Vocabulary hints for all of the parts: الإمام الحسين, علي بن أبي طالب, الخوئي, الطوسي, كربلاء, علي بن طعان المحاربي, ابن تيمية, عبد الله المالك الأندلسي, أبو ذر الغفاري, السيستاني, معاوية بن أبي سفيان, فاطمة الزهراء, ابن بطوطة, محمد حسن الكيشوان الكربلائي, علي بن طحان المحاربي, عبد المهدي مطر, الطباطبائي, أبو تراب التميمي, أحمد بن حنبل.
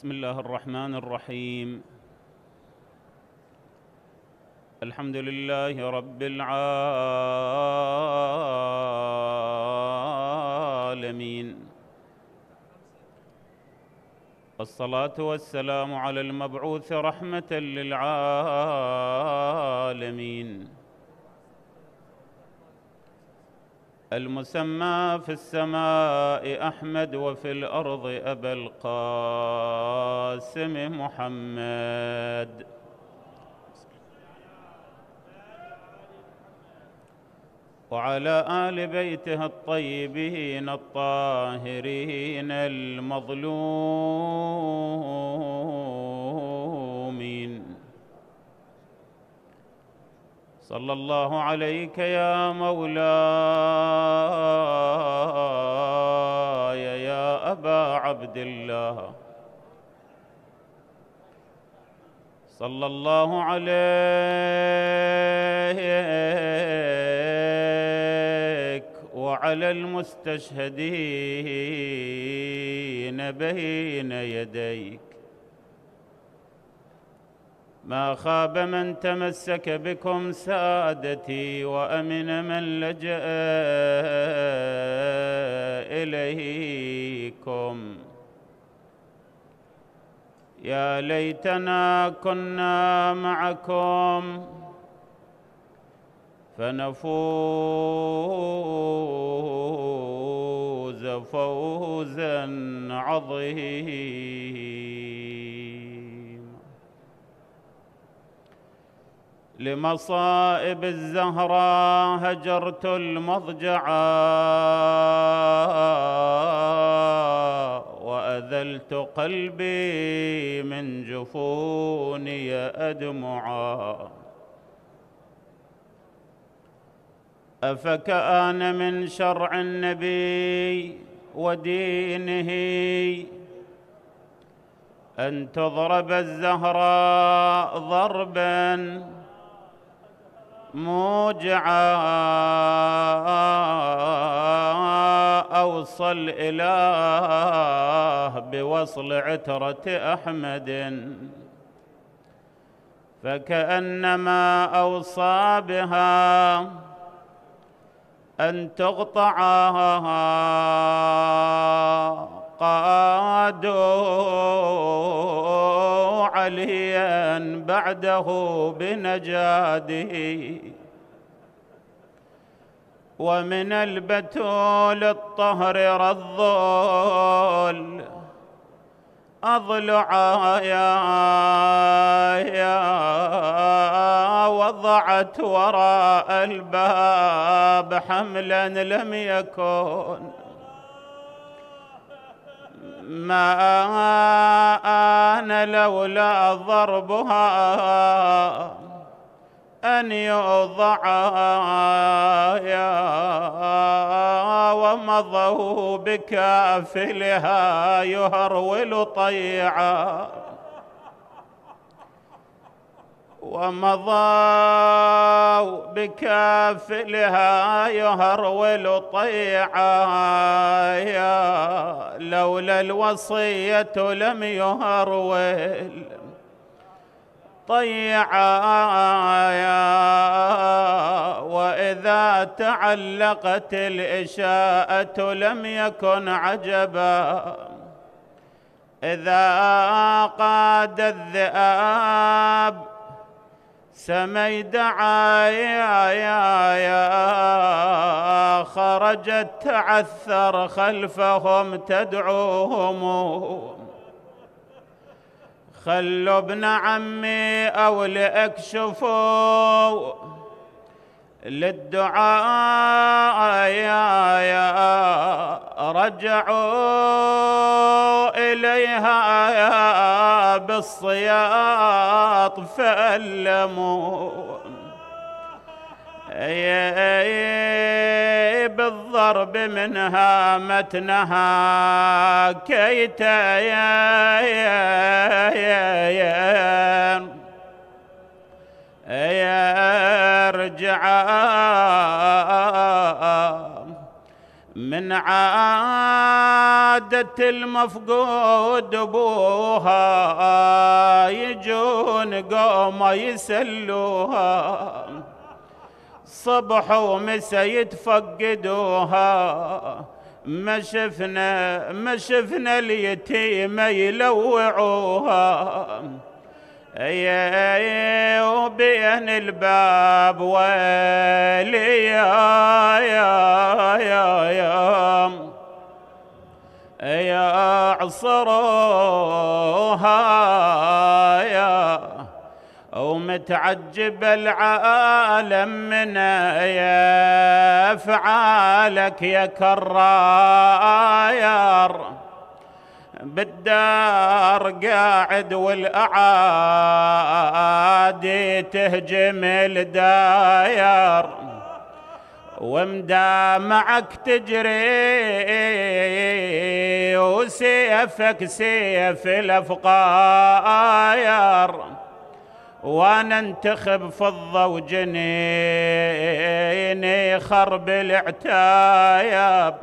بسم الله الرحمن الرحيم. الحمد لله رب العالمين، والصلاة والسلام على المبعوث رحمة للعالمين، المسمى في السماء أحمد وفي الأرض أبا القاسم محمد، وعلى آل بيته الطيبين الطاهرين المظلومين. صلى الله عليك يا مولاي يا أبا عبد الله، صلى الله عليك وعلى المستشهدين بين يديك. ما خاب من تمسك بكم سادتي، وأمن من لجأ إليكم. يا ليتنا كنا معكم فنفوز فوزا عظيما. لمصائب الزهراء هجرت المضجعا، وأذلت قلبي من جفوني أدمعا. أفكأن من شرع النبي ودينه أن تضرب الزهراء ضربا موجعا، أوصل إله بوصل عترة أحمد، فكأنما أوصى بها أن تقطع قادوا عليا بعده بنجاده. ومن البتول الطهر رضول أضلعايا، وضعت وراء الباب حملا لم يكن ما آن لولا ضربها أن يوضعايا، ومضوا بكافلها يهرول طيعا. ومضوا بكافلها يهرول طيعا، لولا الوصية لم يهرول طيعايا. وإذا تعلقت الإشاءة لم يكن عجبا، إذا قاد الذئاب سميدعايا، خرجت تعثر خلفهم تدعوهم. خلوا ابن عمي أو لأكشفوا للدعاء يا رجعوا إليها يا بالصياط فألموا بالضرب منها متنها كيتا يرجعا. من من عادة المفقود بوها يجون قومة يسلوها صبح ومسا يتفقدوها ما شفنا اليتيمة يلوعوها وبين الباب ويلي يا عصروها ومتعجب العالم من أفعالك يا كرار بالدار قاعد والأعادي تهجم الداير ومدامعك تجري وسيفك سيف الأفقار وانا انتخب فضة وجنيني خرب العتايب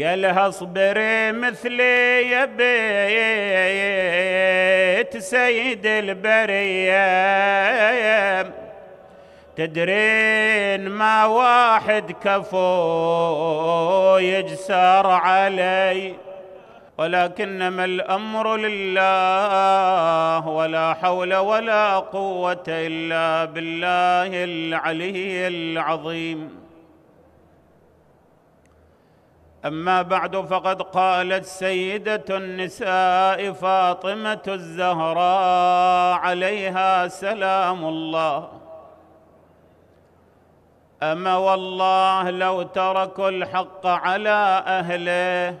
قالها اصبري مثلي يا بيت سيد البرية تدرين ما واحد كفو يجسر علي ولكنما الأمر لله ولا حول ولا قوة إلا بالله العلي العظيم. أما بعد فقد قالت سيدة النساء فاطمة الزهراء عليها سلام الله: أما والله لو تركوا الحق على أهله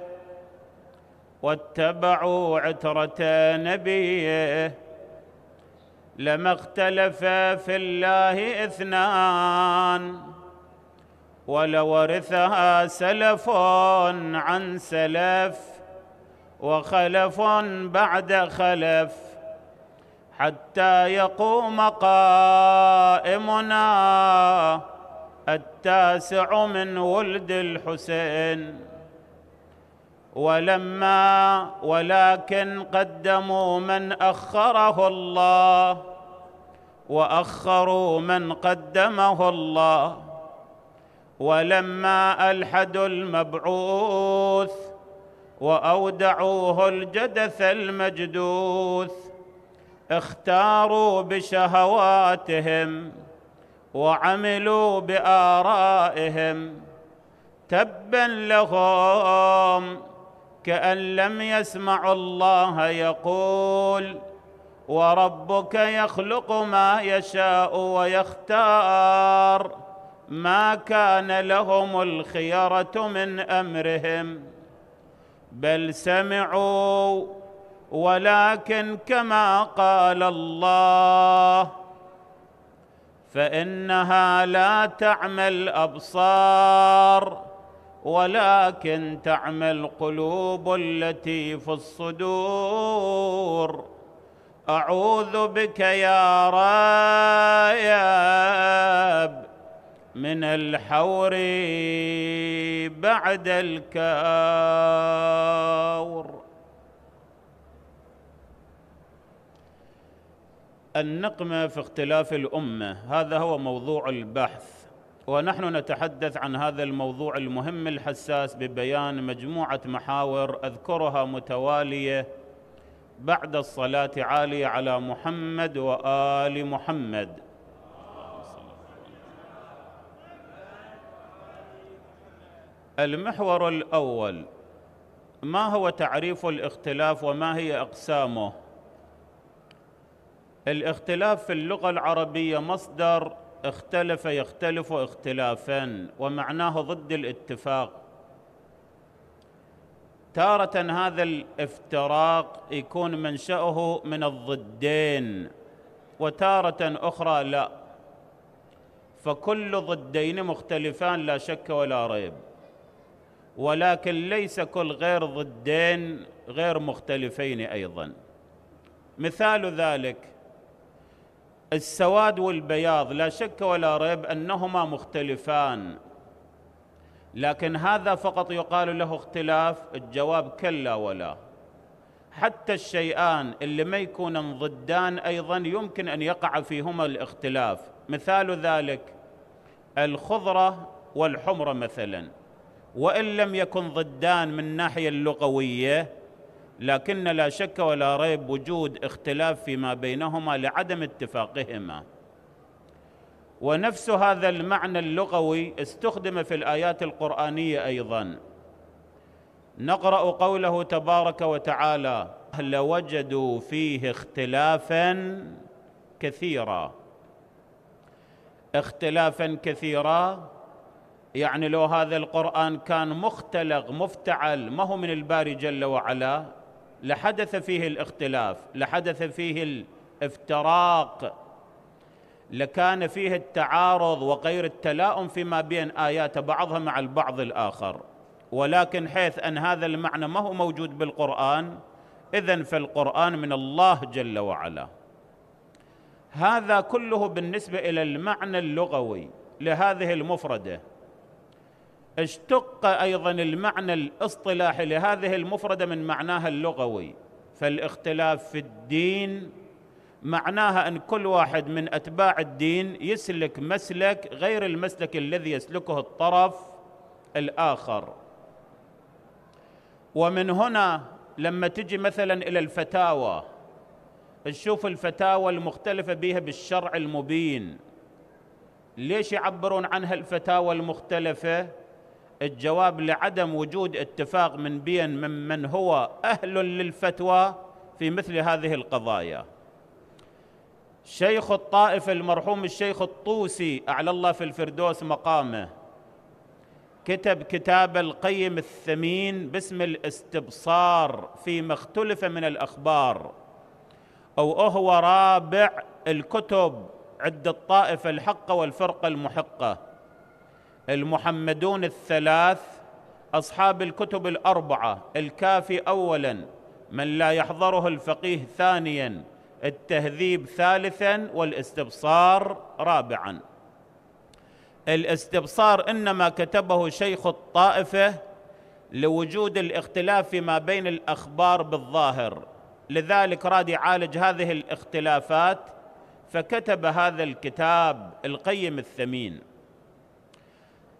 واتبعوا عترة نبيه لما اختلف في الله اثنان ولورثها سلف عن سلف وخلف بعد خلف حتى يقوم قائمنا التاسع من ولد الحسين. ولكن قدموا من أخره الله وأخروا من قدمه الله، ولما ألحدوا المبعوث وأودعوه الجدث المجدوث اختاروا بشهواتهم وعملوا بآرائهم. تبا لهم، كأن لم يسمعوا الله يقول: وربك يخلق ما يشاء ويختار، ما كان لهم الخيرة من أمرهم، بل سمعوا ولكن كما قال الله: فإنها لا تعمى الأبصار ولكن تعمى القلوب التي في الصدور. أعوذ بك يا رب من الحور بعد الكور. النقمة في اختلاف الأمة، هذا هو موضوع البحث، ونحن نتحدث عن هذا الموضوع المهم الحساس ببيان مجموعة محاور أذكرها متوالية بعد الصلاة عالية على محمد وآل محمد. المحور الأول: ما هو تعريف الاختلاف وما هي أقسامه؟ الاختلاف في اللغة العربية مصدر اختلف يختلف اختلافاً، ومعناه ضد الاتفاق. تارة هذا الافتراق يكون منشأه من الضدين، وتارة أخرى لا، فكل ضدين مختلفان لا شك ولا ريب، ولكن ليس كل غير ضدين غير مختلفين أيضاً. مثال ذلك السواد والبياض، لا شك ولا ريب أنهما مختلفان، لكن هذا فقط يقال له اختلاف. الجواب كلا ولا. حتى الشيئان اللي ما يكونان ضدان أيضا يمكن أن يقع فيهما الاختلاف. مثال ذلك الخضرة والحمرة مثلا، وإن لم يكن ضدان من الناحية اللغوية، لكن لا شك ولا ريب وجود اختلاف فيما بينهما لعدم اتفاقهما. ونفس هذا المعنى اللغوي استخدم في الآيات القرآنية أيضا. نقرأ قوله تبارك وتعالى: لوجدوا فيه اختلافا كثيرا. اختلافا كثيرا يعني لو هذا القرآن كان مختلق مفتعل ما هو من الباري جل وعلا لحدث فيه الاختلاف، لحدث فيه الافتراق، لكان فيه التعارض وغير التلاؤم فيما بين آيات بعضها مع البعض الآخر. ولكن حيث أن هذا المعنى ما هو موجود بالقرآن، إذن فالقرآن من الله جل وعلا. هذا كله بالنسبة إلى المعنى اللغوي لهذه المفردة. اشتق أيضا المعنى الاصطلاحي لهذه المفردة من معناها اللغوي. فالاختلاف في الدين معناها أن كل واحد من أتباع الدين يسلك مسلك غير المسلك الذي يسلكه الطرف الآخر. ومن هنا لما تجي مثلا إلى الفتاوى، تشوف الفتاوى المختلفة بها بالشرع المبين. ليش يعبرون عنها الفتاوى المختلفة؟ الجواب لعدم وجود اتفاق من بين ممن هو أهل للفتوى في مثل هذه القضايا. شيخ الطائف المرحوم الشيخ الطوسي أعلى الله في الفردوس مقامه كتب كتاب القيم الثمين باسم الاستبصار فيما اختلف من الأخبار، أو هو رابع الكتب عند الطائفة الحقة والفرقة المحقة، المحمدون الثلاث، أصحاب الكتب الأربعة، الكافي أولا، من لا يحضره الفقيه ثانيا، التهذيب ثالثاً، والاستبصار رابعاً. الاستبصار إنما كتبه شيخ الطائفة لوجود الاختلاف فيما بين الأخبار بالظاهر، لذلك راد يعالج هذه الاختلافات فكتب هذا الكتاب القيم الثمين.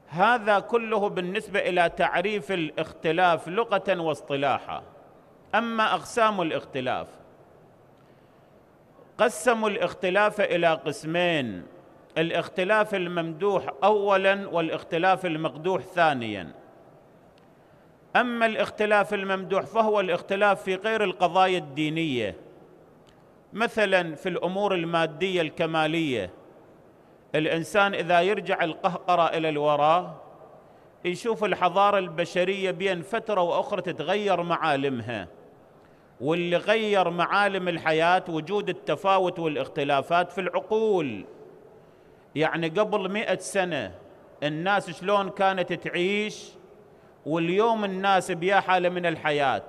هذا كله بالنسبة إلى تعريف الاختلاف لغة واصطلاحا. أما أقسام الاختلاف، قسموا الاختلاف إلى قسمين: الاختلاف الممدوح أولاً والاختلاف المقدوح ثانياً. أما الاختلاف الممدوح فهو الاختلاف في غير القضايا الدينية، مثلاً في الأمور المادية الكمالية. الإنسان إذا يرجع القهقرة إلى الوراء يشوف الحضارة البشرية بين فترة وأخرى تتغير معالمها، واللي غير معالم الحياة وجود التفاوت والاختلافات في العقول. يعني قبل 100 سنة الناس شلون كانت تعيش، واليوم الناس بيا حالة من الحياة.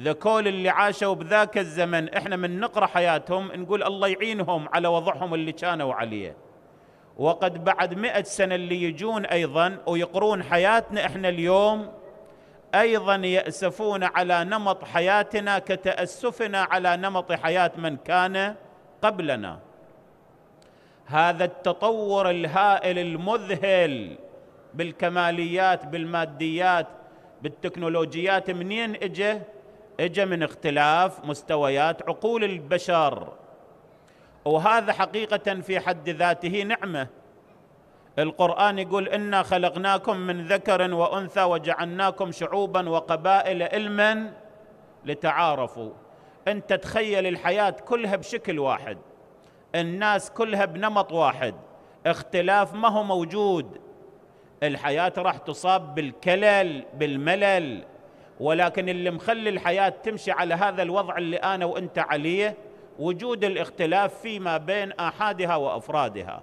ذكول اللي عاشوا بذاك الزمن احنا من نقرأ حياتهم نقول الله يعينهم على وضعهم اللي كانوا عليه، وقد بعد 100 سنة اللي يجون ايضا ويقرون حياتنا احنا اليوم أيضاً يأسفون على نمط حياتنا كتأسفنا على نمط حياة من كان قبلنا. هذا التطور الهائل المذهل بالكماليات، بالماديات، بالتكنولوجيات، منين إجا؟ إجا من اختلاف مستويات عقول البشر، وهذا حقيقة في حد ذاته نعمة. القرآن يقول: إنا خلقناكم من ذكر وأنثى وجعلناكم شعوبا وقبائل علما لتعارفوا. أنت تخيل الحياة كلها بشكل واحد، الناس كلها بنمط واحد، اختلاف ما هو موجود، الحياة راح تصاب بالكلل بالملل. ولكن اللي مخلي الحياة تمشي على هذا الوضع اللي أنا وأنت عليه وجود الاختلاف فيما بين آحادها وأفرادها.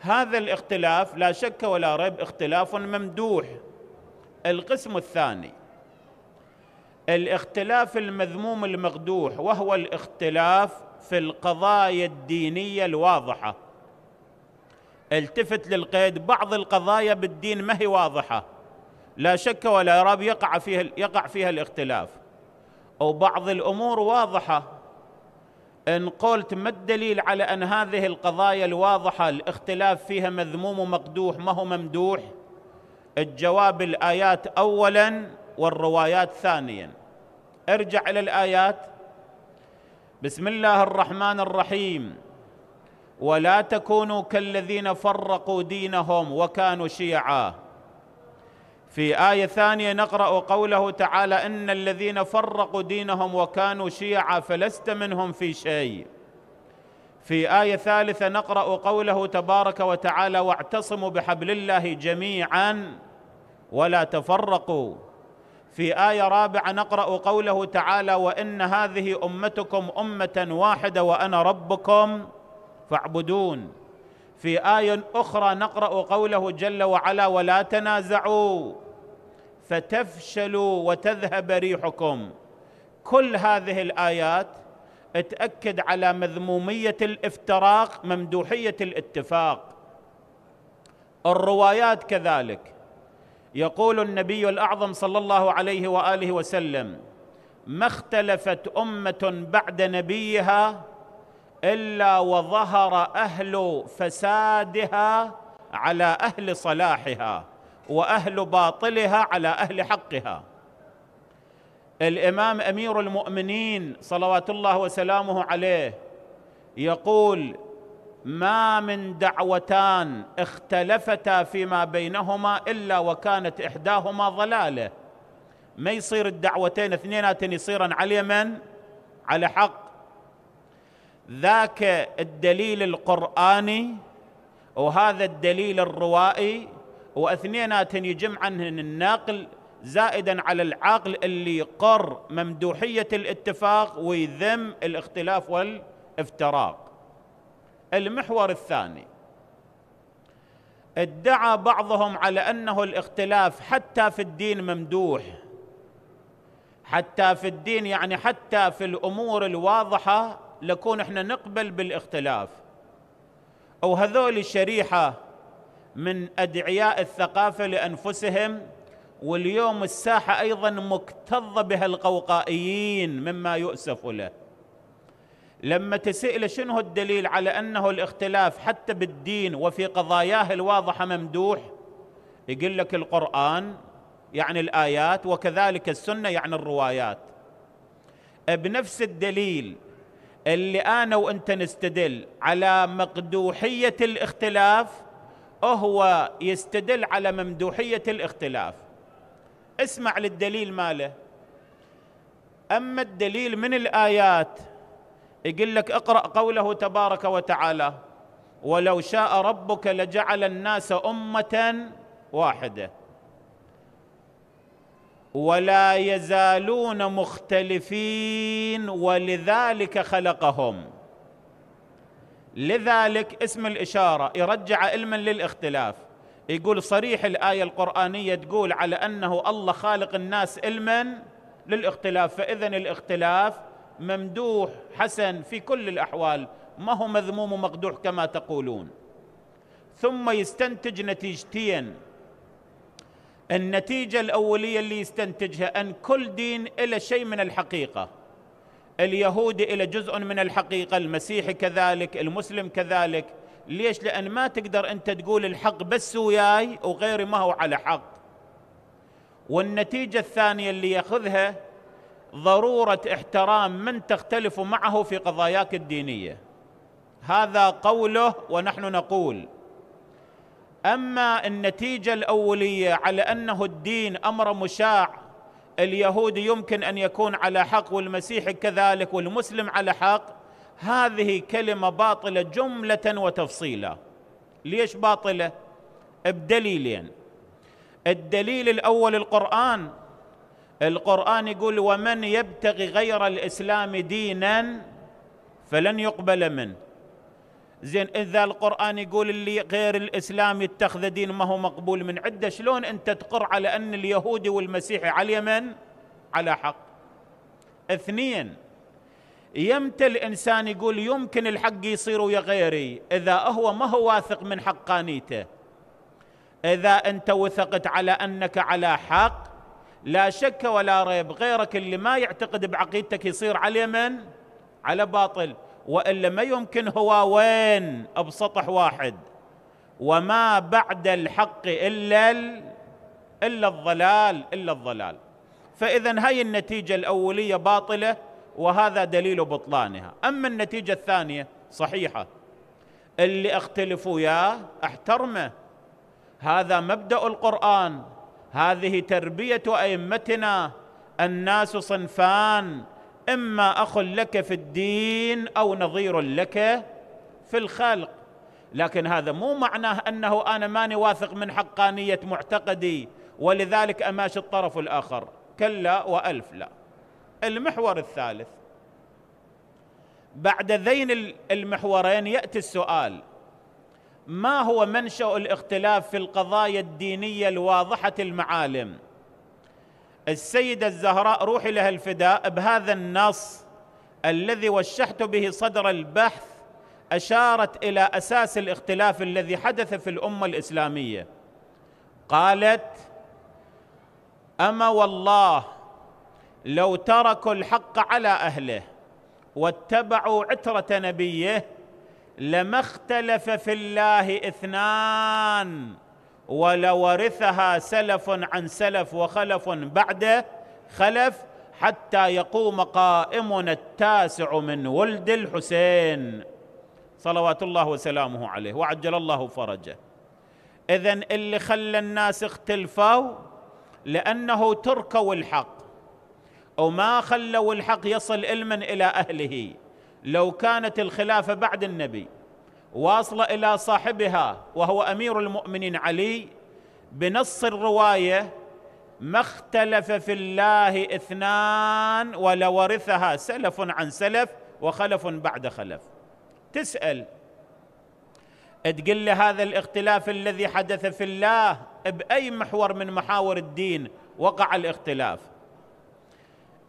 هذا الاختلاف لا شك ولا ريب اختلاف ممدوح. القسم الثاني الاختلاف المذموم المقدوح، وهو الاختلاف في القضايا الدينية الواضحة، التفت للقيد. بعض القضايا بالدين ما هي واضحة لا شك ولا ريب يقع فيها الاختلاف، أو بعض الأمور واضحة. إن قلت ما الدليل على أن هذه القضايا الواضحة الاختلاف فيها مذموم ومقدوح ما هو ممدوح؟ الجواب الآيات أولاً والروايات ثانياً. ارجع إلى الآيات. بسم الله الرحمن الرحيم: ولا تكونوا كالذين فرقوا دينهم وكانوا شيعا. في آية ثانية نقرأ قوله تعالى: إن الذين فرقوا دينهم وكانوا شيعا فلست منهم في شيء. في آية ثالثة نقرأ قوله تبارك وتعالى: واعتصموا بحبل الله جميعا ولا تفرقوا. في آية رابعة نقرأ قوله تعالى: وإن هذه أمتكم أمة واحدة وأنا ربكم فاعبدون. في آية أخرى نقرأ قوله جل وعلا: ولا تنازعوا فتفشلوا وتذهب ريحكم. كل هذه الآيات تأكد على مذمومية الافتراق ممدوحية الاتفاق. الروايات كذلك. يقول النبي الأعظم صلى الله عليه وآله وسلم: ما اختلفت أمة بعد نبيها إلا وظهر أهل فسادها على أهل صلاحها وأهل باطلها على أهل حقها. الإمام أمير المؤمنين صلوات الله وسلامه عليه يقول: ما من دعوتان اختلفتا فيما بينهما إلا وكانت إحداهما ضلالة. ما يصير الدعوتين اثنيناتن يصيرن على من؟ على حق. ذاك الدليل القرآني وهذا الدليل الروائي، واثنيناتن يجمع عنهن النقل زائدا على العقل اللي يقر ممدوحية الاتفاق ويذم الاختلاف والافتراق. المحور الثاني: ادعى بعضهم على أنه الاختلاف حتى في الدين ممدوح. حتى في الدين يعني حتى في الأمور الواضحة لكون احنا نقبل بالاختلاف. أو هذول شريحة من أدعياء الثقافة لأنفسهم، واليوم الساحة أيضا مكتظة بها القوقائيين مما يؤسف له. لما تسأل شنو الدليل على أنه الاختلاف حتى بالدين وفي قضاياه الواضحة ممدوح، يقول لك القرآن يعني الآيات، وكذلك السنة يعني الروايات. بنفس الدليل اللي أنا وأنت نستدل على مقدوحية الاختلاف هو يستدل على ممدوحية الاختلاف. اسمع للدليل ماله. أما الدليل من الآيات يقول لك اقرأ قوله تبارك وتعالى: ولو شاء ربك لجعل الناس أمة واحدة ولا يزالون مختلفين ولذلك خلقهم. لذلك اسم الإشارة يرجع علما للاختلاف. يقول صريح الآية القرآنية تقول على أنه الله خالق الناس علما للاختلاف، فإذا الاختلاف ممدوح حسن في كل الأحوال، ما هو مذموم ومقدوح كما تقولون. ثم يستنتج نتيجتين. النتيجة الأولية اللي يستنتجها أن كل دين إلى شيء من الحقيقة. اليهودي إلى جزء من الحقيقة، المسيحي كذلك، المسلم كذلك. ليش؟ لأن ما تقدر أنت تقول الحق بس وياي وغيري ما هو على حق. والنتيجة الثانية اللي يأخذها ضرورة احترام من تختلف معه في قضاياك الدينية. هذا قوله ونحن نقول. أما النتيجة الأولية على أنه الدين أمر مشاع، اليهودي يمكن أن يكون على حق والمسيحي كذلك والمسلم على حق، هذه كلمة باطلة جملة وتفصيلا. ليش باطلة؟ بدليلين. الدليل الأول القرآن. القرآن يقول: ومن يبتغي غير الإسلام دينا فلن يقبل منه. زين، إذا القرآن يقول اللي غير الإسلام يتخذ دين ما هو مقبول من عدة، شلون أنت تقر على أن اليهودي والمسيحي على اليمن على حق؟ اثنين، يمتى الإنسان يقول يمكن الحق يصير ويا غيري إذا هو ما هو واثق من حقانيته. إذا أنت وثقت على أنك على حق لا شك ولا ريب غيرك اللي ما يعتقد بعقيدتك يصير على من؟ على باطل. وإلا ما يمكن هو وين بسطح واحد، وما بعد الحق إلا الضلال فإذا هاي النتيجة الأولية باطلة وهذا دليل بطلانها. أما النتيجة الثانية صحيحة، اللي اختلفوا ياه احترمه، هذا مبدأ القرآن، هذه تربية أئمتنا. الناس صنفان، إما أخ لك في الدين أو نظير لك في الخلق، لكن هذا مو معناه أنه أنا ماني واثق من حقانية معتقدي ولذلك أماشي الطرف الآخر، كلا وألف لا. المحور الثالث، بعد ذين المحورين يأتي السؤال: ما هو منشأ الاختلاف في القضايا الدينية الواضحة المعالم؟ السيدة الزهراء روحي لها الفداء بهذا النص الذي وشحت به صدر البحث أشارت إلى أساس الاختلاف الذي حدث في الأمة الإسلامية. قالت: أما والله لو تركوا الحق على أهله واتبعوا عترة نبيه لما اختلف في الله اثنان ولورثها سلف عن سلف وخلف بعد خلف حتى يقوم قائمنا التاسع من ولد الحسين صلوات الله وسلامه عليه وعجل الله فرجه. إذن اللي خلى الناس اختلفوا لأنه تركوا الحق وما خلوا الحق يصل علما إلى أهله. لو كانت الخلافة بعد النبي واصلة إلى صاحبها وهو أمير المؤمنين علي بنص الرواية ما اختلف في الله اثنان ولورثها سلف عن سلف وخلف بعد خلف. تسأل تقول له هذا الاختلاف الذي حدث في الله بأي محور من محاور الدين وقع الاختلاف؟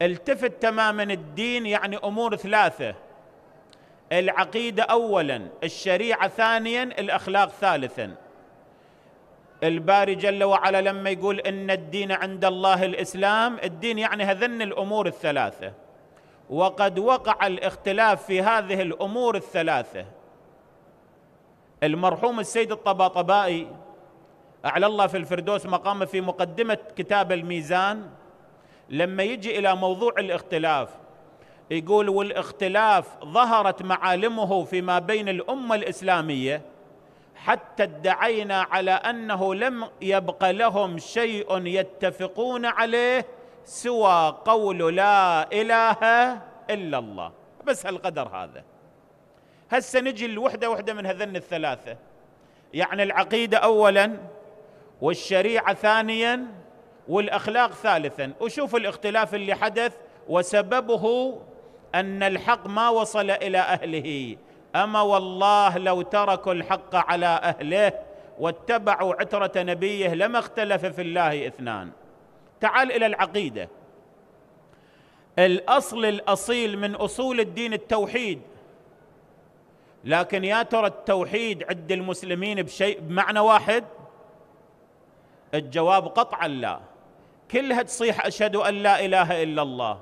التفت تماما، الدين يعني أمور ثلاثة: العقيدة أولا، الشريعة ثانيا، الأخلاق ثالثا. الباري جل وعلا لما يقول إن الدين عند الله الإسلام، الدين يعني هذن الأمور الثلاثة، وقد وقع الاختلاف في هذه الأمور الثلاثة. المرحوم السيد الطباطبائي أعلى الله في الفردوس مقامه في مقدمة كتاب الميزان لما يجي إلى موضوع الاختلاف يقول: والاختلاف ظهرت معالمه فيما بين الأمة الإسلامية حتى ادعينا على أنه لم يبق لهم شيء يتفقون عليه سوى قول لا إله إلا الله. بس هالقدر هذا. هسه نجي الوحدة وحدة من هذين الثلاثة، يعني العقيدة أولا والشريعة ثانيا والأخلاق ثالثا. وشوف الاختلاف اللي حدث وسببه أن الحق ما وصل إلى أهله. أما والله لو تركوا الحق على أهله واتبعوا عترة نبيه لما اختلف في الله اثنان. تعال إلى العقيدة. الأصل الأصيل من أصول الدين التوحيد، لكن يا ترى التوحيد عند المسلمين بشيء بمعنى واحد؟ الجواب قطعا لا، كلها تصيح أشهد أن لا إله إلا الله،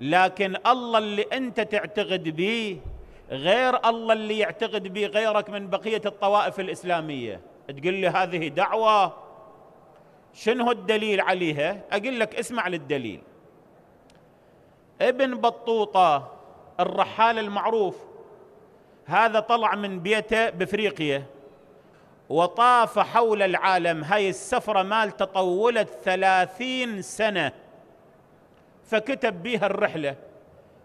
لكن الله اللي أنت تعتقد به غير الله اللي يعتقد به غيرك من بقية الطوائف الإسلامية. تقول لي هذه دعوة، شنو الدليل عليها؟ أقول لك اسمع للدليل. ابن بطوطة الرحالة المعروف هذا طلع من بيته بإفريقيا وطاف حول العالم. هاي السفرة مالته طولت 30 سنة فكتب بها الرحلة.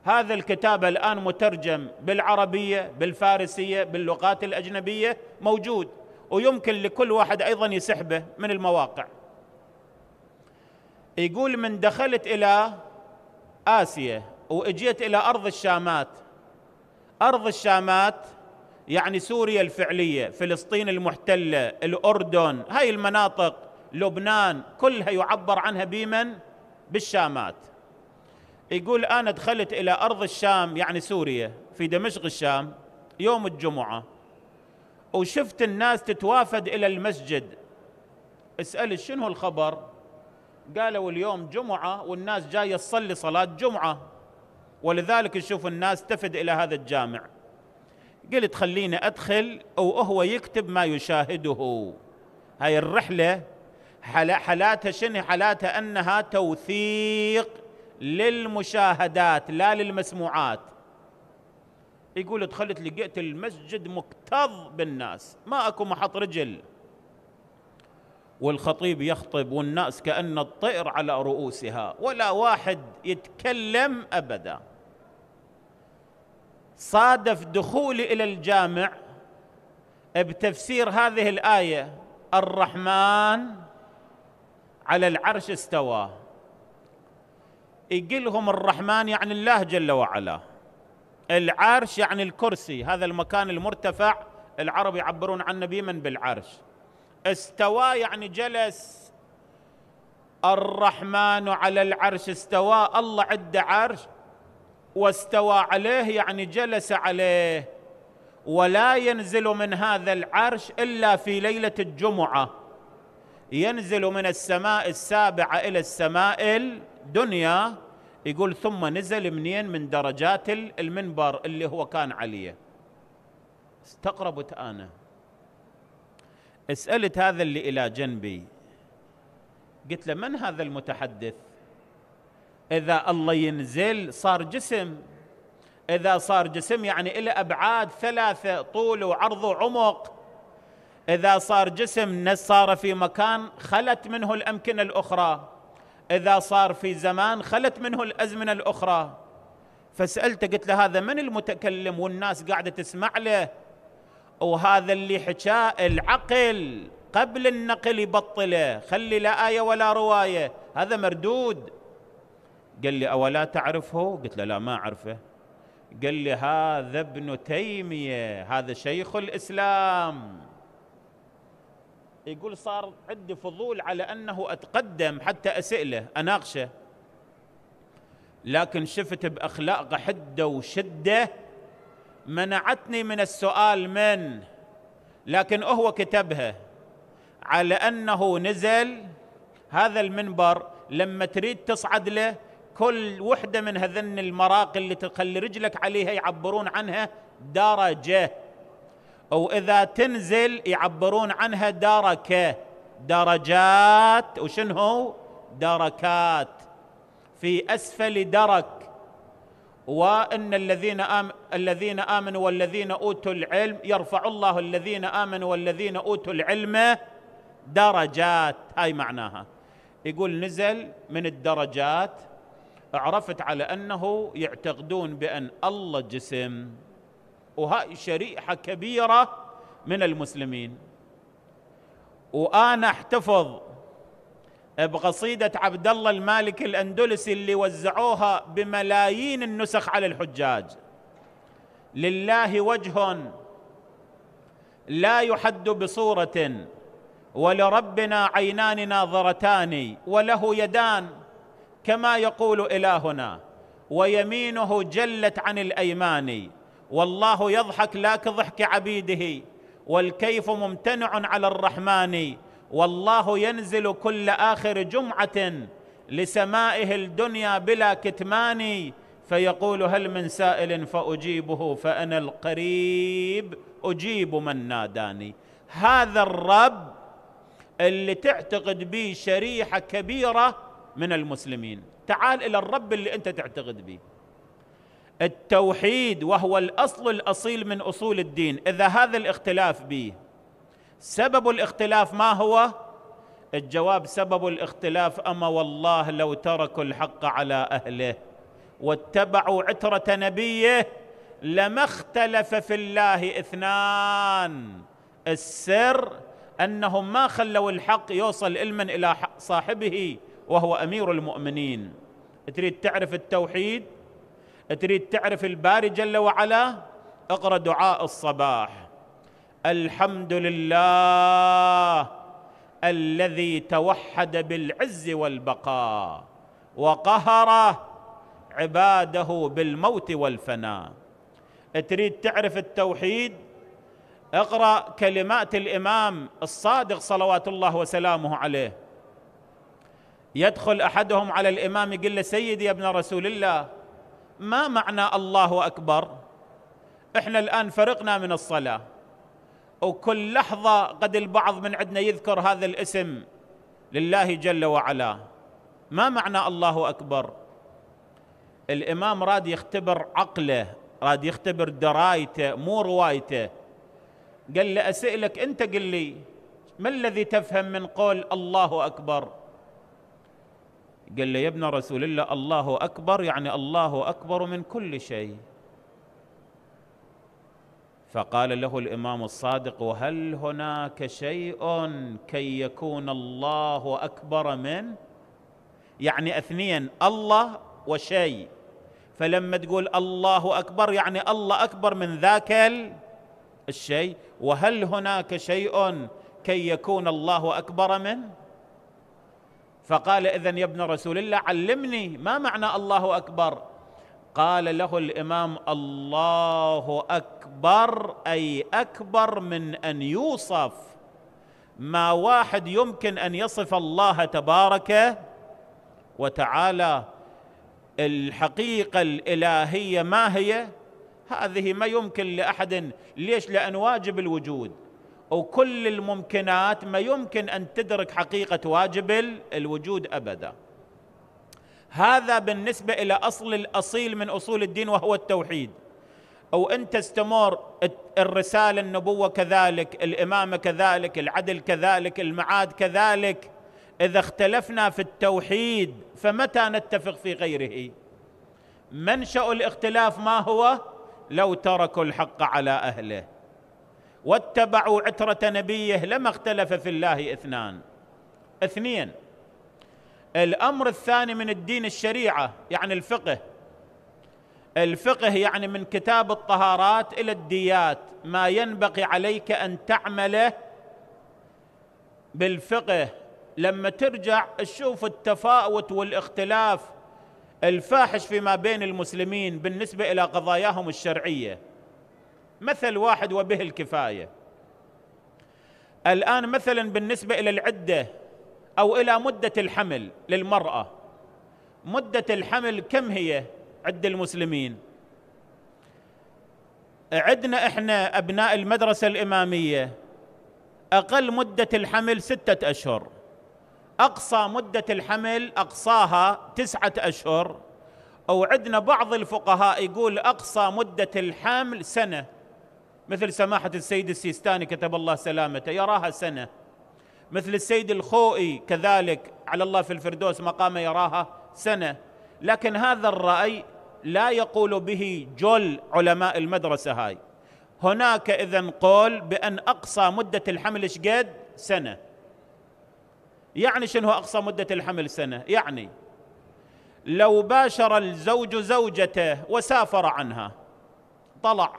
هذا الكتاب الآن مترجم بالعربية بالفارسية باللغات الأجنبية موجود، ويمكن لكل واحد أيضا يسحبه من المواقع. يقول: من دخلت إلى آسيا وإجيت إلى أرض الشامات. أرض الشامات يعني سوريا الفعلية، فلسطين المحتلة، الأردن، هاي المناطق، لبنان، كلها يعبر عنها بمن؟ بالشامات. يقول أنا دخلت إلى أرض الشام، يعني سوريا، في دمشق الشام يوم الجمعة، وشفت الناس تتوافد إلى المسجد. اسأل شنو الخبر؟ قالوا اليوم جمعة والناس جاية تصلي صلاة جمعة، ولذلك نشوف الناس تفد إلى هذا الجامع. قلت خليني أدخل وهو يكتب ما يشاهده. هاي الرحلة حالاتها شنو؟ حالاتها أنها توثيق للمشاهدات لا للمسموعات. يقول دخلت لقيت المسجد مكتظ بالناس، ما اكو محط رجل، والخطيب يخطب والناس كأن الطير على رؤوسها، ولا واحد يتكلم أبدا. صادف دخولي إلى الجامع بتفسير هذه الآية: الرحمن على العرش استوى. يقلهم الرحمن يعني الله جل وعلا، العرش يعني الكرسي، هذا المكان المرتفع، العرب يعبرون عن بيمن من بالعرش. استوى يعني جلس، الرحمن على العرش استوى، الله عنده عرش واستوى عليه يعني جلس عليه، ولا ينزل من هذا العرش إلا في ليلة الجمعة، ينزل من السماء السابعة إلى السماء الدنيا. يقول ثم نزل منين؟ من درجات المنبر اللي هو كان عليه. استقربت أنا، سألت هذا اللي إلى جنبي، قلت له من هذا المتحدث؟ إذا الله ينزل صار جسم، إذا صار جسم يعني إلى أبعاد ثلاثة، طول وعرض وعمق، إذا صار جسم صار في مكان خلت منه الأمكنة الأخرى، إذا صار في زمان خلت منه الأزمنة الأخرى. فسألته قلت له هذا من المتكلم والناس قاعدة تسمع له؟ وهذا اللي حكاه العقل قبل النقل يبطله، خلي لا آية ولا رواية، هذا مردود. قال لي أولا تعرفه؟ قلت له لا ما أعرفه. قال لي هذا ابن تيمية، هذا شيخ الإسلام. يقول صار عندي فضول على أنه أتقدم حتى أسأله أناقشه، لكن شفت بأخلاق حدة وشدة منعتني من السؤال من، لكن هو كتبها على أنه نزل هذا المنبر لما تريد تصعد له كل وحدة من هذن المراقي اللي تخلي رجلك عليها يعبرون عنها درجة، أو إذا تنزل يعبرون عنها دركة، درجات وشنه دركات، في أسفل درك، وإن الذين آمنوا والذين أوتوا العلم يرفع الله الذين آمنوا والذين أوتوا العلم درجات. هاي معناها. يقول نزل من الدرجات، عرفت على أنه يعتقدون بأن الله جسم، وهاي شريحة كبيرة من المسلمين. وأنا احتفظ بقصيدة عبد الله المالك الأندلسي اللي وزعوها بملايين النسخ على الحجاج: لله وجه لا يحد بصورة، ولربنا عينان ناظرتان، وله يدان كما يقول إلهنا، ويمينه جلت عن الأيمان، والله يضحك لا كضحك عبيده، والكيف ممتنع على الرحمن، والله ينزل كل آخر جمعة لسمائه الدنيا بلا كتمان، فيقول هل من سائل فأجيبه، فأنا القريب أجيب من ناداني. هذا الرب اللي تعتقد به شريحة كبيرة من المسلمين. تعال إلى الرب اللي أنت تعتقد به. التوحيد وهو الأصل الأصيل من أصول الدين، إذا هذا الاختلاف به، سبب الاختلاف ما هو؟ الجواب سبب الاختلاف: أما والله لو تركوا الحق على أهله واتبعوا عترة نبيه لما اختلف في الله اثنان. السر أنهم ما خلوا الحق يوصل علما إلى صاحبه وهو أمير المؤمنين. تريد تعرف التوحيد؟ تريد تعرف الباري جل وعلا؟ اقرأ دعاء الصباح: الحمد لله الذي توحد بالعز والبقاء وقهر عباده بالموت والفناء. تريد تعرف التوحيد؟ اقرأ كلمات الإمام الصادق صلوات الله وسلامه عليه. يدخل أحدهم على الإمام يقول له: سيدي يا ابن رسول الله، ما معنى الله أكبر؟ احنا الآن فرقنا من الصلاة، وكل لحظة قد البعض من عندنا يذكر هذا الاسم لله جل وعلا، ما معنى الله أكبر؟ الإمام راد يختبر عقله، راد يختبر درايته مو روايته. قال له: أسألك أنت قل لي، ما الذي تفهم من قول الله أكبر؟ قال له: يا ابن رسول الله، الله أكبر يعني الله أكبر من كل شيء. فقال له الإمام الصادق: وهل هناك شيء كي يكون الله أكبر من؟ يعني اثنين، الله وشيء، فلما تقول الله أكبر يعني الله أكبر من ذاك الشيء. وهل هناك شيء كي يكون الله أكبر من؟ فقال: إذن يا ابن رسول الله علمني، ما معنى الله أكبر؟ قال له الإمام: الله أكبر أي أكبر من أن يوصف، ما واحد يمكن أن يصف الله تبارك وتعالى. الحقيقة الإلهية ما هي؟ هذه ما يمكن لأحد. ليش؟ لأن واجب الوجود وكل الممكنات ما يمكن أن تدرك حقيقة واجب الوجود أبدا. هذا بالنسبة إلى أصل الأصيل من أصول الدين وهو التوحيد. أو أنت استمر الرسالة، النبوة كذلك، الإمامة كذلك، العدل كذلك، المعاد كذلك. إذا اختلفنا في التوحيد فمتى نتفق في غيره؟ منشأ الاختلاف ما هو؟ لو تركوا الحق على أهله واتبعوا عترة نبيه لما اختلف في الله اثنين. الأمر الثاني من الدين الشريعة، يعني الفقه يعني من كتاب الطهارات إلى الديات، ما ينبغي عليك أن تعمله بالفقه. لما ترجع تشوف التفاوت والاختلاف الفاحش فيما بين المسلمين بالنسبة إلى قضاياهم الشرعية، مثل واحد وبه الكفاية. الآن مثلا بالنسبة إلى العدة أو إلى مدة الحمل للمرأة، مدة الحمل كم هي عند المسلمين؟ عندنا إحنا أبناء المدرسة الإمامية أقل مدة الحمل 6 أشهر، أقصى مدة الحمل أقصاها 9 أشهر، أو عندنا بعض الفقهاء يقول أقصى مدة الحمل سنة، مثل سماحة السيد السيستاني كتب الله سلامته يراها سنة، مثل السيد الخوئي كذلك على الله في الفردوس مقامه يراها سنة. لكن هذا الرأي لا يقول به جل علماء المدرسة هاي. هناك إذن قول بأن أقصى مدة الحمل شقد؟ سنة. يعني شنو أقصى مدة الحمل سنة؟ يعني لو باشر الزوج زوجته وسافر عنها، طلع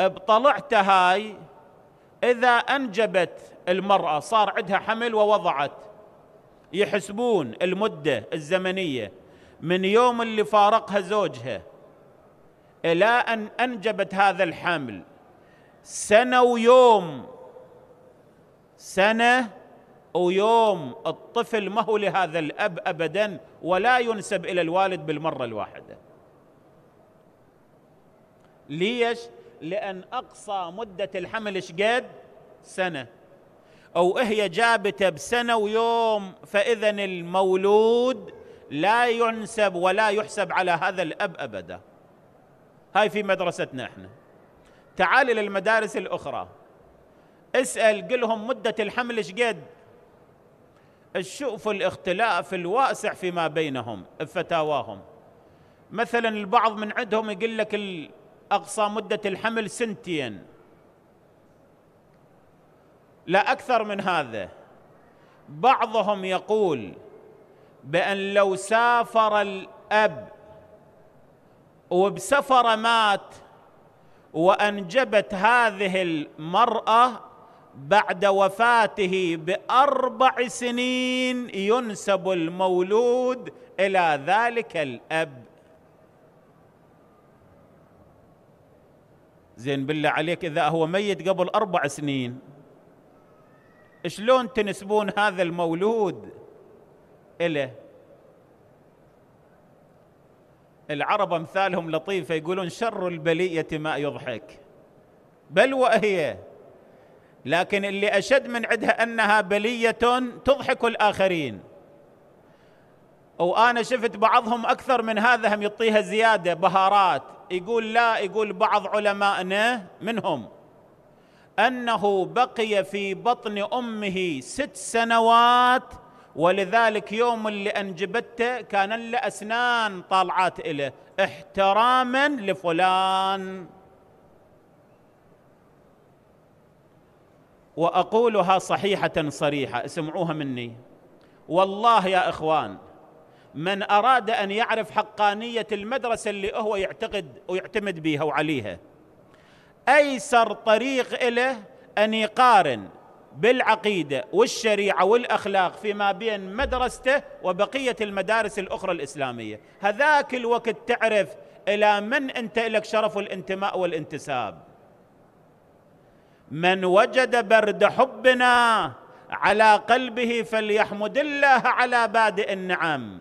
بطلعته هاي، إذا أنجبت المرأة صار عندها حمل ووضعت، يحسبون المدة الزمنية من يوم اللي فارقها زوجها إلى أن أنجبت هذا الحمل 1 سنة ويوم. 1 سنة ويوم. الطفل ما هو لهذا الأب أبدا، ولا ينسب إلى الوالد بالمرة الواحدة. ليش؟ لأن أقصى مدة الحمل شقد؟ سنة، أو هي جابته ب1 سنة ويوم. فإذا المولود لا ينسب ولا يحسب على هذا الأب أبدا. هاي في مدرستنا احنا. تعال إلى المدارس الأخرى اسأل قلهم مدة الحمل شقد، شوفوا الاختلاف الواسع فيما بينهم بفتاواهم. مثلا البعض من عندهم يقول لك أقصى مدة الحمل 2 سنة، لا أكثر من هذا. بعضهم يقول بأن لو سافر الأب وبسفر مات وأنجبت هذه المرأة بعد وفاته ب4 سنين، ينسب المولود إلى ذلك الأب. زين بالله عليك، إذا هو ميت قبل 4 سنين شلون تنسبون هذا المولود إله؟ العرب أمثالهم لطيفة، يقولون شر البلية ما يضحك، بل وهي، لكن اللي أشد من عندها أنها بلية تضحك الآخرين. وأنا شفت بعضهم أكثر من هذا هم يعطيها زيادة بهارات، يقول لا، يقول بعض علمائنا منهم أنه بقي في بطن أمه 6 سنوات، ولذلك يوم اللي أنجبته كان له أسنان طالعات إله احتراما لفلان. وأقولها صحيحة صريحة، اسمعوها مني والله يا إخوان، من أراد أن يعرف حقانية المدرسة اللي هو يعتقد ويعتمد بيها وعليها، أيسر طريق له أن يقارن بالعقيدة والشريعة والأخلاق فيما بين مدرسته وبقية المدارس الأخرى الإسلامية. هذاك الوقت تعرف إلى من أنت لك شرف الانتماء والانتساب. من وجد برد حبنا على قلبه فليحمد الله على بادئ النعم.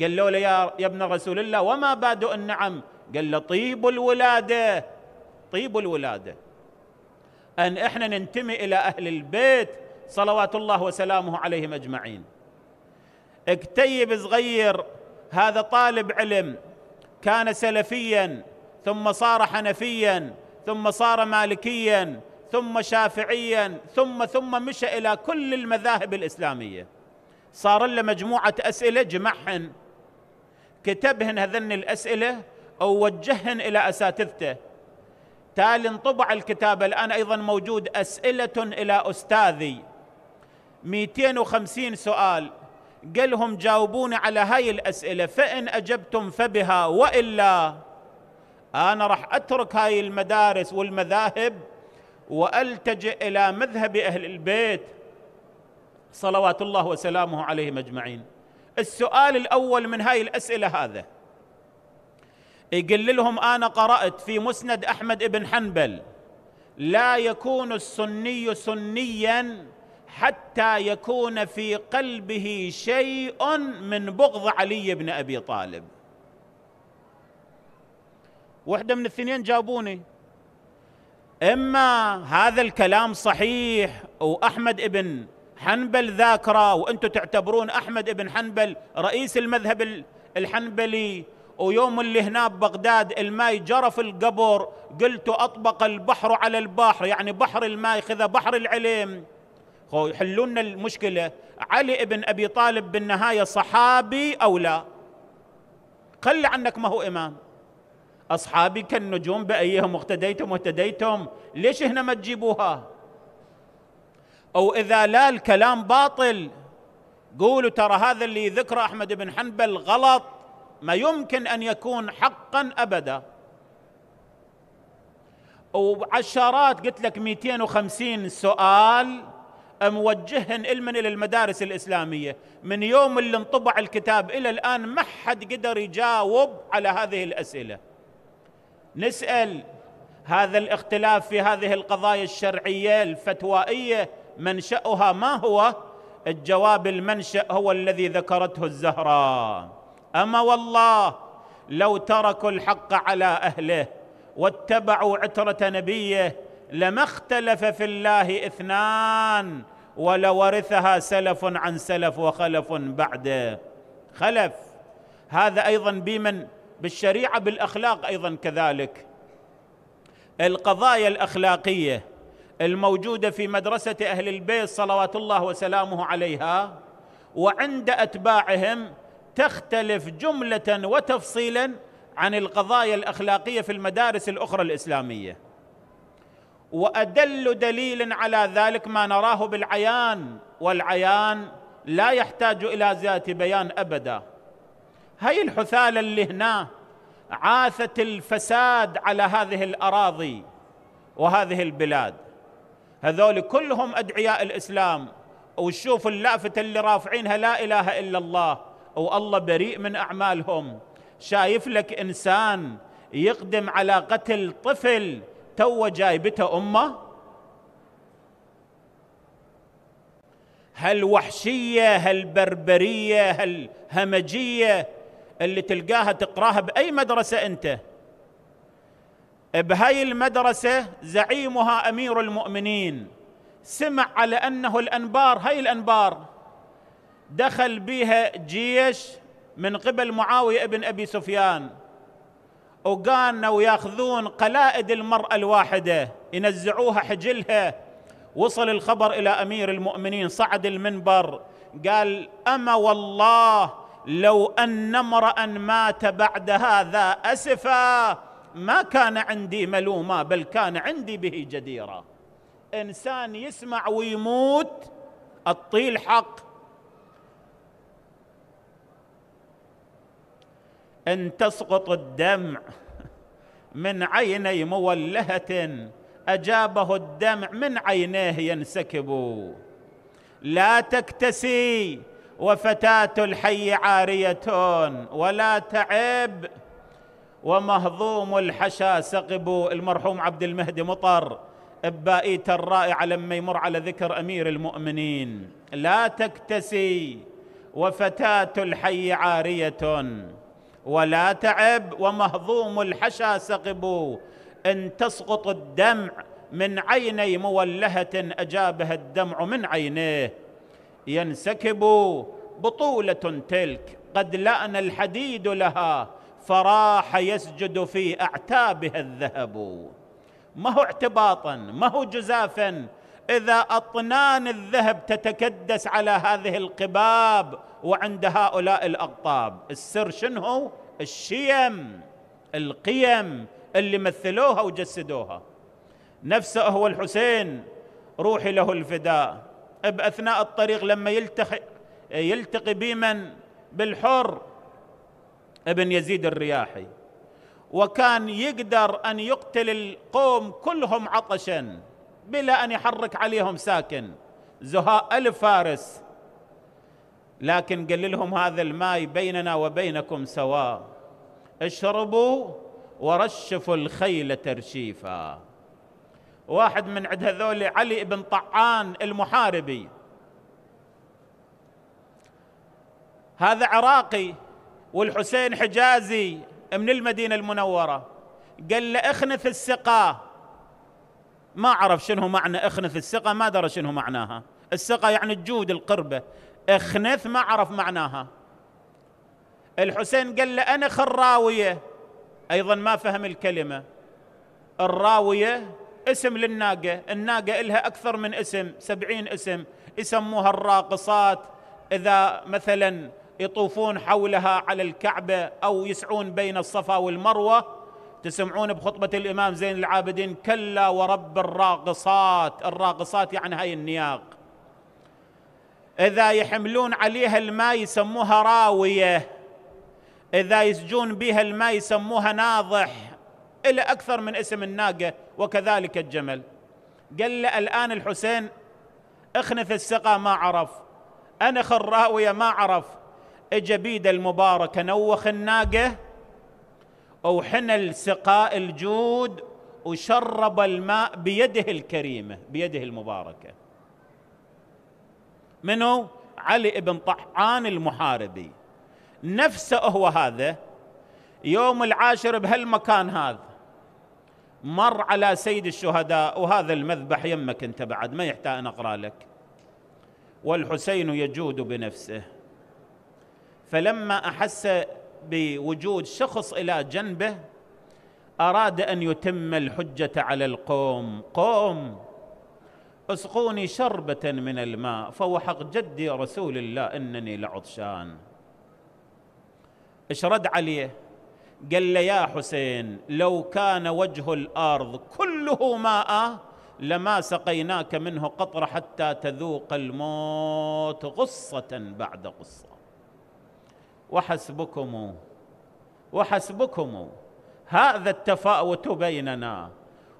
قالوا له يا ابن رسول الله وما بادئ النعم؟ قال له طيب الولادة. طيب الولادة أن إحنا ننتمي إلى أهل البيت صلوات الله وسلامه عليهم أجمعين. اكتيب صغير، هذا طالب علم كان سلفيا ثم صار حنفيا ثم صار مالكيا ثم شافعيا ثم مشى إلى كل المذاهب الإسلامية. صار له مجموعة أسئلة جمعهن، كتبهن هذن الأسئلة أو وجههن إلى أساتذته. تالي انطبع الكتاب، الآن أيضا موجود، أسئلة إلى أستاذي 250 سؤال. قال لهم جاوبوني على هاي الأسئلة، فإن أجبتم فبها وإلا أنا راح أترك هاي المدارس والمذاهب وألتجئ إلى مذهب أهل البيت صلوات الله وسلامه عليهم أجمعين. السؤال الأول من هاي الأسئلة هذا يقول لهم أنا قرأت في مسند أحمد بن حنبل لا يكون السني سنيا حتى يكون في قلبه شيء من بغض علي بن أبي طالب. واحدة من الاثنين جابوني، إما هذا الكلام صحيح وأحمد بن حنبل ذاكره وأنتم تعتبرون أحمد بن حنبل رئيس المذهب الحنبلي، ويوم اللي هنا ببغداد الماي جرف القبر قلتوا أطبق البحر على البحر، يعني بحر الماي خذ بحر العلم. يحلون المشكلة، علي بن أبي طالب بالنهاية صحابي أو لا؟ خلي عنك ما هو إمام، أصحابي كالنجوم بأيهم اقتديتم واهتديتم، ليش هنا ما تجيبوها؟ أو إذا لا الكلام باطل قولوا ترى هذا اللي ذكر أحمد بن حنبل غلط، ما يمكن أن يكون حقا أبدا. وعشرات قلت لك 250 سؤال موجهن إلمن إلى المدارس الإسلامية، من يوم اللي انطبع الكتاب إلى الآن ما حد قدر يجاوب على هذه الأسئلة. نسأل هذا الاختلاف في هذه القضايا الشرعية الفتوائية منشأها ما هو؟ الجواب المنشأ هو الذي ذكرته الزهراء، أما والله لو تركوا الحق على أهله واتبعوا عترة نبيه لما اختلف في الله اثنان ولورثها سلف عن سلف وخلف بعده. خلف هذا أيضا بمن؟ بالشريعة، بالأخلاق أيضا كذلك. القضايا الأخلاقية الموجودة في مدرسة أهل البيت صلوات الله وسلامه عليها وعند أتباعهم تختلف جملة وتفصيلا عن القضايا الأخلاقية في المدارس الأخرى الإسلامية. وأدل دليل على ذلك ما نراه بالعيان، والعيان لا يحتاج إلى زيادة بيان أبدا. هاي الحثالة اللي هنا عاثت الفساد على هذه الأراضي وهذه البلاد، هذول كلهم أدعياء الإسلام، وشوف اللافت اللي رافعينها لا إله إلا الله، والله بريء من أعمالهم. شايف لك إنسان يقدم على قتل طفل تو جايبته أمه؟ هالوحشية هالبربرية هالهمجية اللي تلقاها تقراها بأي مدرسة أنت، بهاي المدرسة زعيمها أمير المؤمنين سمع على أنه الأنبار، هاي الأنبار دخل بيها جيش من قبل معاوية بن أبي سفيان، وقانوا ياخذون قلائد المرأة الواحدة ينزعوها حجلها. وصل الخبر إلى أمير المؤمنين، صعد المنبر قال: أما والله لو أن امرأ مات بعد هذا أسفا ما كان عندي ملومة بل كان عندي به جديرة. إنسان يسمع ويموت الطيل حق. أن تسقط الدمع من عيني مولهة أجابه الدمع من عينيه ينسكب، لا تكتسي وفتاة الحي عارية ولا تعب ومهضوم الحشا سقب. المرحوم عبد المهدي مطر ببائيته الرائعة لما يمر على ذكر أمير المؤمنين: لا تكتسي وفتاة الحي عارية ولا تعب ومهضوم الحشا سقب، إن تسقط الدمع من عيني مولهة أجابها الدمع من عينيه ينسكب. بطولة تلك قد لأن الحديد لها فراح يسجد في أعتابها الذهب. ما هو اعتباطا، ما هو جزافا، إذا أطنان الذهب تتكدس على هذه القباب وعند هؤلاء الأقطاب. السر شنو؟ الشيم، القيم اللي مثلوها وجسدوها. نفسه هو الحسين روحي له الفداء، بأثناء الطريق لما يلتقي بمن؟ بالحر ابن يزيد الرياحي، وكان يقدر أن يقتل القوم كلهم عطشا بلا أن يحرك عليهم ساكن، زهاء ألف فارس، لكن قال لهم: هذا الماء بيننا وبينكم سواء، اشربوا ورشفوا الخيل ترشيفا. واحد من عند هذول علي بن طعان المحاربي، هذا عراقي والحسين حجازي من المدينة المنورة، قال له: اخنث السقاء. ما عرف شنو معنى اخنث السقاء، ما درى شنو معناها، السقاء يعني الجود القربة، اخنث ما عرف معناها. الحسين قال له: انا خراوية، ايضا ما فهم الكلمة. الراوية اسم للناقة، الناقة لها اكثر من اسم، 70 اسم، يسموها الراقصات اذا مثلا يطوفون حولها على الكعبة أو يسعون بين الصفا والمروة. تسمعون بخطبة الإمام زين العابدين: كلا ورب الراقصات. الراقصات يعني هاي النياق، إذا يحملون عليها الماء يسموها راوية، إذا يسجون بها الماء يسموها ناضح، إلى أكثر من اسم الناقة وكذلك الجمل. قال له الآن الحسين: اخنث السقى ما عرف، أنخ الراوية ما عرف، اجبيد المباركة نوخ الناقة وحنى السقاء الجود وشرب الماء بيده الكريمة، بيده المباركة. منو؟ علي بن طحان المحاربي. نفسه هو هذا يوم العاشر بهالمكان هذا مر على سيد الشهداء، وهذا المذبح يمك انت بعد ما يحتاج اقرا لك. والحسين يجود بنفسه، فلما أحس بوجود شخص إلى جنبه أراد أن يتم الحجة على القوم: قوم اسقوني شربة من الماء فوحق جدي رسول الله إنني لعطشان. اشرد عليه قال له: يا حسين لو كان وجه الأرض كله ماء لما سقيناك منه قطرة حتى تذوق الموت غصة بعد غصة. وحسبكم وحسبكم، هذا التفاوت بيننا،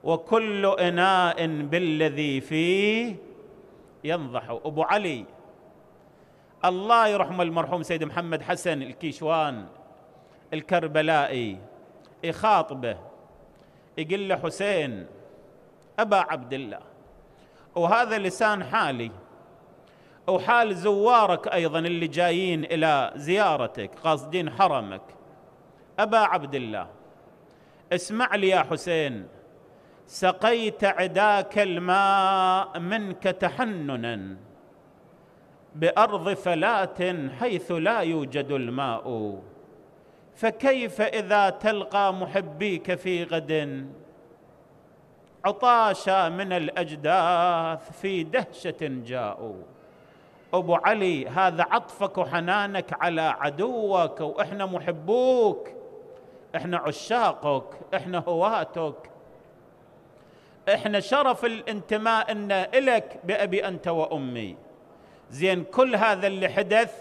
وكل إناء بالذي فيه ينضح. أبو علي الله يرحمه المرحوم سيد محمد حسن الكيشوان الكربلائي يخاطبه يقول له: حسين أبا عبد الله، وهذا لسان حالي وحال زوارك أيضا اللي جايين إلى زيارتك قاصدين حرمك. أبا عبد الله، اسمع لي يا حسين، سقيت عداك الماء منك تحننا بأرض فلات حيث لا يوجد الماء، فكيف إذا تلقى محبيك في غد عطاشا من الأجداث في دهشة جاءوا. أبو علي، هذا عطفك وحنانك على عدوك، وإحنا محبوك، إحنا عشاقك، إحنا هواتك، إحنا شرف الانتماء لنا إلك بأبي أنت وأمي. زين، كل هذا اللي حدث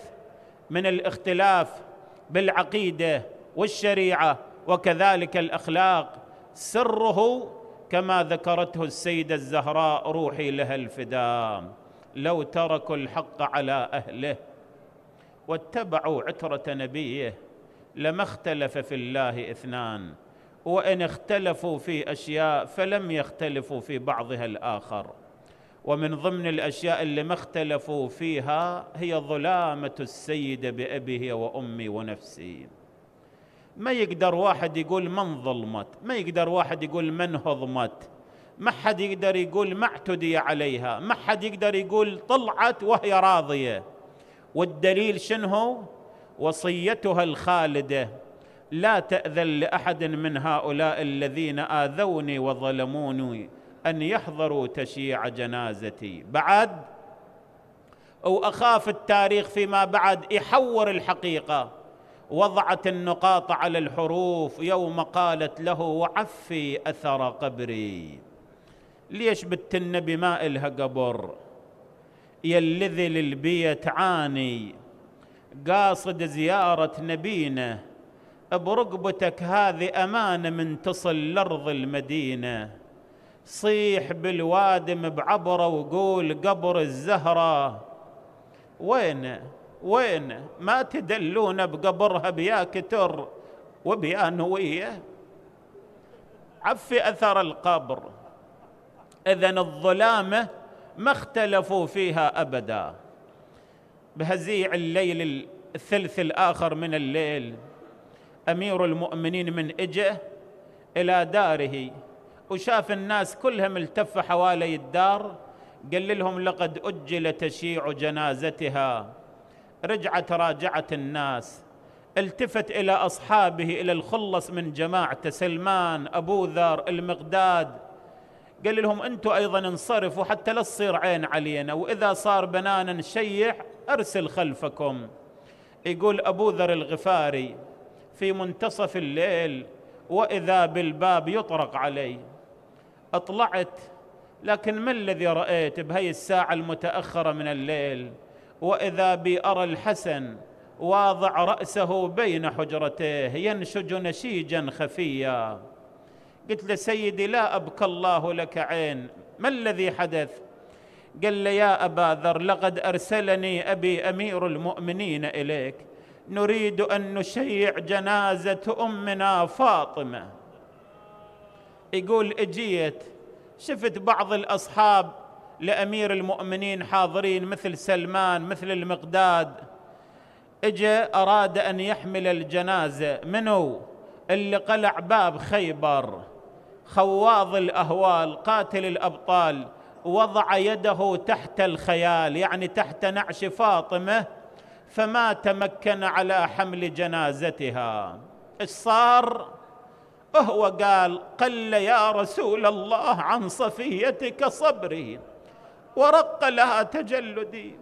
من الاختلاف بالعقيدة والشريعة وكذلك الأخلاق، سره كما ذكرته السيدة الزهراء روحي لها الفداء، لو تركوا الحق على أهله واتبعوا عترة نبيه لما اختلف في الله اثنان، وإن اختلفوا في أشياء فلم يختلفوا في بعضها الآخر، ومن ضمن الأشياء اللي ما اختلفوا فيها هي ظلامة السيد بأبيه وأمي ونفسي. ما يقدر واحد يقول من ظلمت، ما يقدر واحد يقول من هضمت، ما حد يقدر يقول ما اعتدي عليها، ما حد يقدر يقول طلعت وهي راضية. والدليل شنو؟ وصيتها الخالدة، لا تأذن لأحد من هؤلاء الذين آذوني وظلموني أن يحضروا تشييع جنازتي. بعد وأخاف التاريخ فيما بعد يحور الحقيقة. وضعت النقاط على الحروف يوم قالت له وعفي أثر قبري. ليش بنت النبي ما إلها قبر؟ يا الذي للبيت عاني قاصد زيارة نبينا، برقبتك هذه أمانة من تصل لأرض المدينة. صيح بالوادم بعبره وقول قبر الزهرة وين وين، ما تدلون بقبرها بيا كتر وبيا نوية. عفي أثر القبر. إذن الظلامة ما اختلفوا فيها أبدا. بهزيع الليل الثلث الآخر من الليل أمير المؤمنين من إجه إلى داره وشاف الناس كلها ملتفة حوالي الدار، قال لهم لقد أجل تشييع جنازتها. رجعت راجعت الناس، التفت إلى أصحابه، إلى الخلص من جماعة سلمان أبو ذر المقداد، قال لهم أنتم أيضا انصرفوا حتى لا تصير عين علينا، وإذا صار بنانا نشيع أرسل خلفكم. يقول أبو ذر الغفاري في منتصف الليل وإذا بالباب يطرق علي، أطلعت لكن ما الذي رأيت بهي الساعة المتأخرة من الليل؟ وإذا بي أرى الحسن واضع رأسه بين حجرتيه ينشج نشيجا خفيا. قلت له سيدي لا أبكى الله لك عين، ما الذي حدث؟ قال لي يا أبا ذر لقد أرسلني أبي أمير المؤمنين إليك، نريد أن نشيع جنازة أمنا فاطمة. يقول اجيت شفت بعض الأصحاب لأمير المؤمنين حاضرين مثل سلمان مثل المقداد، اجا أراد أن يحمل الجنازة، منو اللي قلع باب خيبر؟ خواض الأهوال قاتل الأبطال، وضع يده تحت الخيال يعني تحت نعش فاطمة فما تمكن على حمل جنازتها. ايش صار؟ وهو قال قل يا رسول الله عن صفيتك صبري ورق لها تجلدي.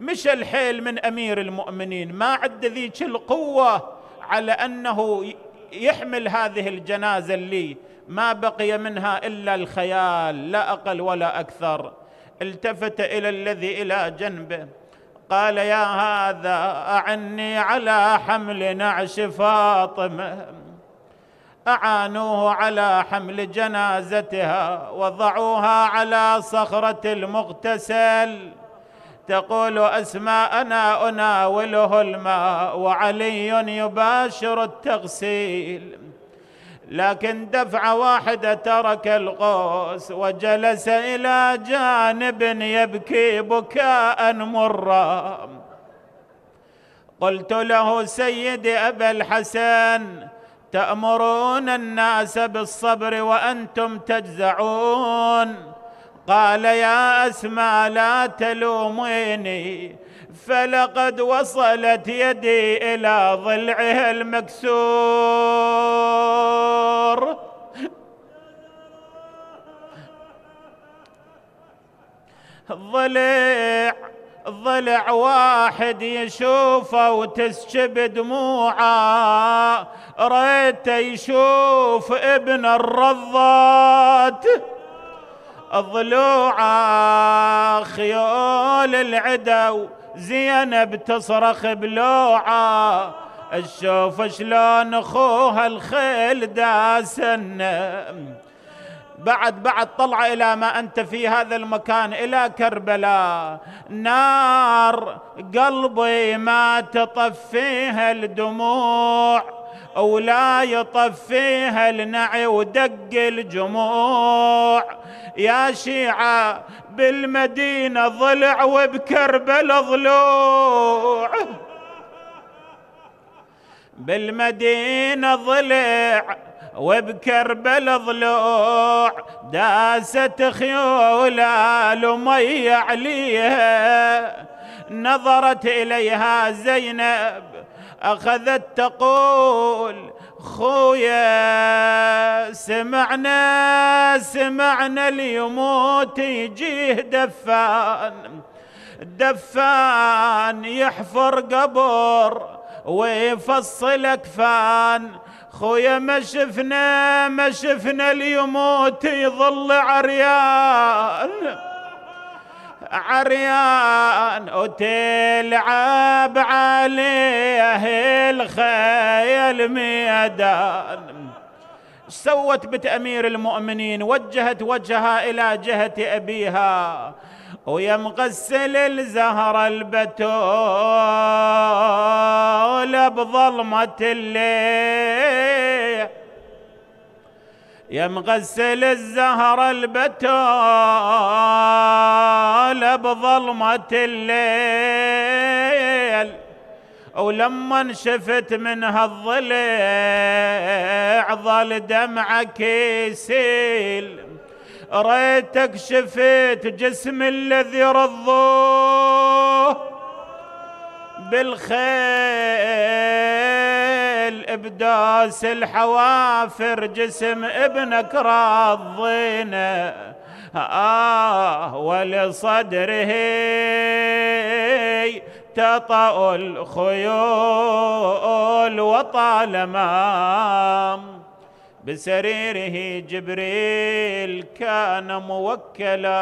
مشى الحيل من أمير المؤمنين، ما عد ذيك القوة على أنه يحمل هذه الجنازة اللي ما بقي منها إلا الخيال لا أقل ولا أكثر. التفت إلى الذي إلى جنبه قال يا هذا أعني على حمل نعش فاطمة. أعانوه على حمل جنازتها وضعوها على صخرة المغتسل، تقول أسماء أنا أناوله الماء وعلي يباشر التغسيل، لكن دفعة واحدة ترك القوس وجلس إلى جانب يبكي بكاء مرا. قلت له: سيدي أبا الحسن، تأمرون الناس بالصبر وأنتم تجزعون. قال: يا أسماء لا تلوميني، فلقد وصلت يدي إلى ضلعها المكسور. ضلع واحد يشوفه وتسكب دموعه، ريته يشوف ابن الرضات. ضلوعه خيول العدو، زينب تصرخ بلوعه، الشوف شلون اخوها الخيل داسن. بعد طلع إلى ما أنت في هذا المكان، إلى كربلاء، نار قلبي ما تطفيها الدموع ولا يطفيها النعي ودق الجموع. يا شيعة بالمدينة ضلع وبكربلاء ضلوع، بالمدينة ضلع وبكربلاء ضلوع، داست خيولا لمي عليها. نظرت إليها زينب أخذت تقول: خويا سمعنا ليموت يجيه دفان يحفر قبر ويفصل أكفان. خويا ما شفنا ليموت يظل عريان وتلعب عليه الخيل ميدان. سوت بنت أمير المؤمنين؟ وجهت وجهها إلى جهة أبيها ويا مغسل الزهر البتول بظلمة الليل، يا مغسل الزهر البتول بظلمة الليل. ولما شفت من هالضلع ظل دمعك يسيل، ريتك شفت جسم الذي رضوه بالخيل بداس الحوافر، جسم ابنك راضينا ولصدره تطأ الخيول. وطالما بسريره جبريل كان موكلا